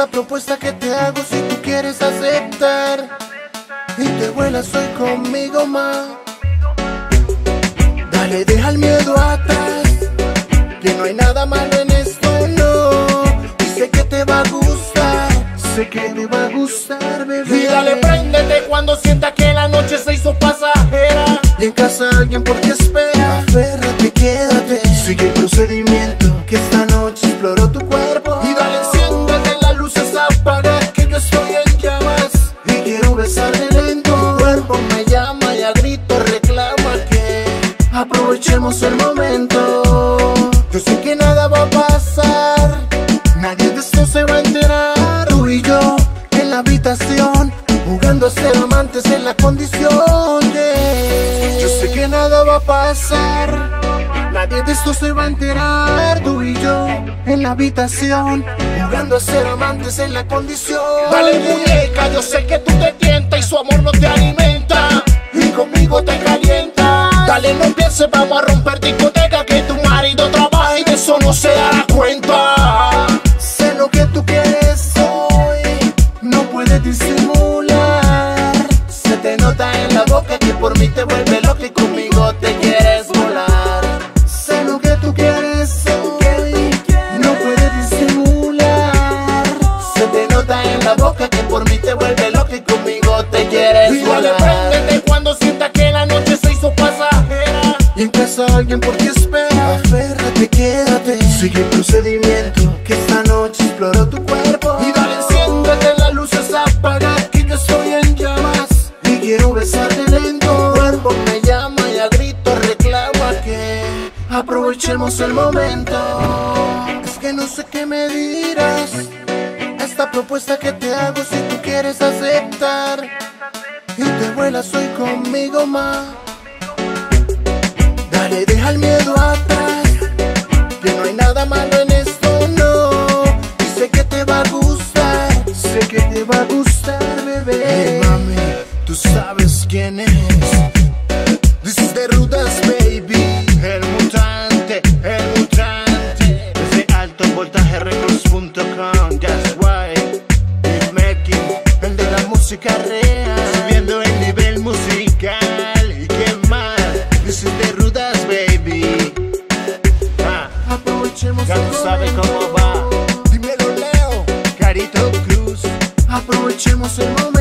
esta propuesta que te hago, si tú quieres aceptar y te vuelas hoy conmigo más. Dale, deja el miedo atrás, que no hay nada malo en esto, no. Y sé que te va a gustar, sé que te va a gustar, bebé. Y dale, préndete cuando sienta que la noche se hizo pasajera. Y en casa alguien por ti espera. Aférrate, quédate, sigue el procedimiento que esta noche exploró tu cuerpo. Y dale, enciéndete las luces, apaga, que yo estoy en llamas y quiero besarte lento. Tu cuerpo me llama y a grito reclama que aprovechemos el momento. Yo sé que nada va a pasar, nadie de esto se va a enterar. Tú y yo en la habitación, jugando a ser amantes en la condición de... Yo sé que nada va a pasar, nadie de esto se va a enterar. Tú y yo en la habitación, jugando a ser amantes en la condición. Dale, muñeca, yo sé que tú te tientas y su amor no te alimenta y conmigo te calienta. Dale, no pienses, vamos a romper discoteca, que tu marido trabaja y de eso no se dará cuenta. Sé lo que tú quieres hoy, no puedes disimular. Se te nota en la boca que por mí te vuelve loca y conmigo te quieres volar. Sé lo que tú quieres hoy, no puedes disimular. Se te nota en la boca que por mí te vuelve loca y conmigo te quieres volar. Préndete cuando sienta que la noche se hizo pasajera. Y en casa alguien por ti espera. Aférrate, quédate, sigue el procedimiento que esta noche exploró tu cuerpo. Y dale, enciéndete las luces, apaga, que yo estoy en llamas y quiero besarte lento. Tu cuerpo me llama y a grito reclama que aprovechemos el momento. Es que no sé qué me dirás, esta propuesta que te hago, si tú quieres aceptar y te vuelas hoy conmigo más. Dale, deja el miedo atrás, que no hay nada malo en esto, no. Y sé que te va a gustar, sé que te va a gustar, bebé. Hey, mami, tú sabes quién es. This is the Rudas, baby. El mutante, desde altovoltajerecords.com. That's why it's making, el de la música real, subiendo el nivel musical. ¿Y qué más? This is the Rudas, baby. Aprovechemos ya tú sabes cómo va. Dímelo, Leo, Carito Cruz. Aprovechemos el momento.